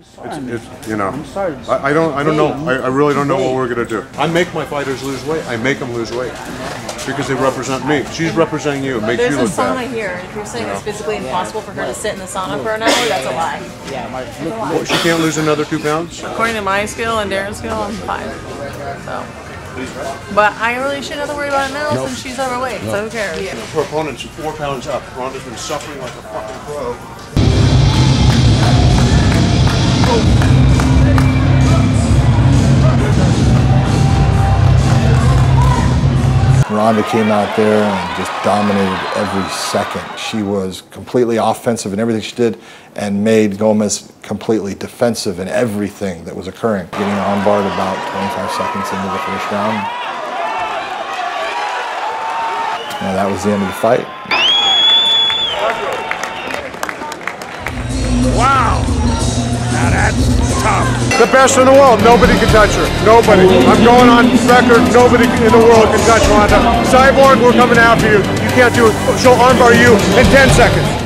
It's, you know, I don't know. I really don't know what we're gonna do. I make my fighters lose weight. I make them lose weight because they represent me. She's representing you. It makes you look bad. There's a sauna here. If you're saying it's physically impossible for her to sit in the sauna for an hour, that's a lie. Yeah, she can't lose another 2 pounds. According to my skill and Darren's skill, I'm fine. So. But I really shouldn't have to worry about it now since she's overweight, so who cares? Yeah. Her opponent's 4 pounds up. Ronda's been suffering like a fucking pro. Ronda came out there and just dominated every second. She was completely offensive in everything she did and made Gomez completely defensive in everything that was occurring. Getting armbarred about 25 seconds into the first round. And that was the end of the fight. Wow! Now that's tough. The best in the world. Nobody can touch her. Nobody. I'm going on record. Nobody in the world can touch Ronda. Cyborg, we're coming after you. You can't do it. She'll armbar you in 10 seconds.